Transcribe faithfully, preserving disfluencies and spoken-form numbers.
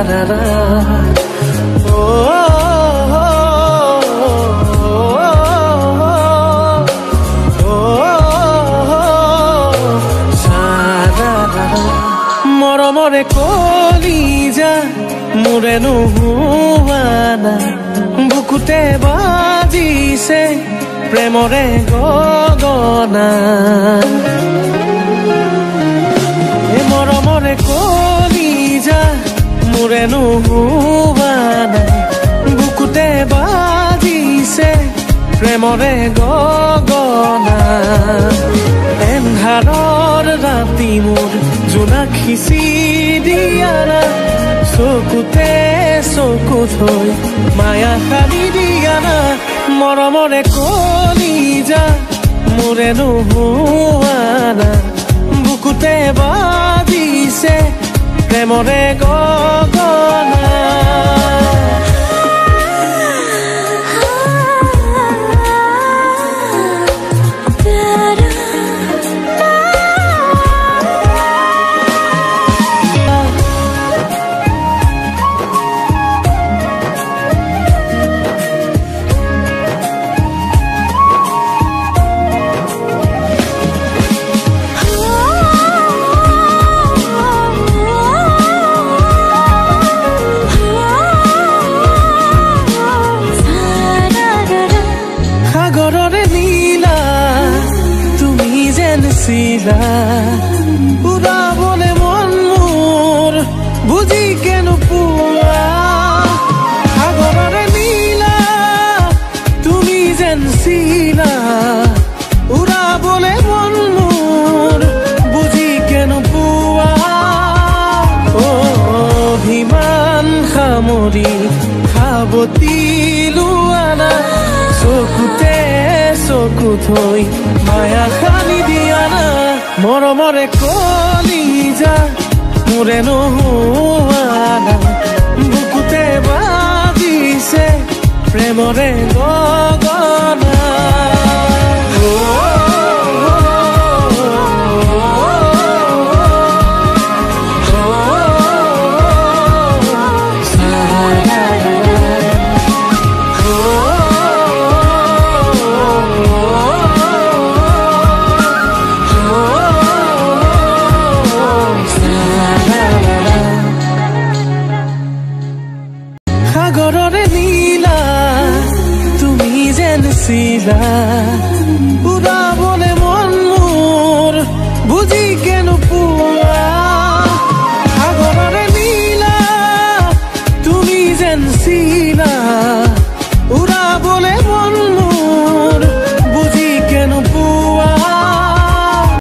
মৰমৰে কলিজা মোৰে নুহুৱানা বুকুতে বাজিছে প্ৰেমৰে গগনা মৰমৰে কলিজা মোৰে নুহুৱানা বুকুতে বাজিছে প্ৰেমৰে গগনা এন্ধাৰৰ ৰাতি মোৰ জোনাখি চিৰিয়াৰা চকুতে চকুত হৈ মায়া সানি দিয়ানা মৰমৰে কলিজা মোৰে নুহুৱানা বুকুতে বাজিছে প্ৰেমৰে গগনা সাগৰৰে নীলা তুমি যেন ছিলা উৰাবলে মন মোৰ বুজি কেন পোৱা সাগৰৰে নীলা তুমি যেন ছিলা উৰাবলে মন মোৰ বুজি কেন পোৱা অভিমান সামৰি সাৱতি লোৱানা চকুতে চকুত হৈ মায়া সানি দিয়ানা মৰমৰে কলিজা মোৰে নুহুৱানা বুকুতে বাজিছে প্ৰেমৰে গগনা সাগৰৰে নীলা তুমি যেন ছিলা উৰাবলে মন মোৰ বুজি কেন পোৱা সাগৰৰে নীলা তুমি যেন ছিলা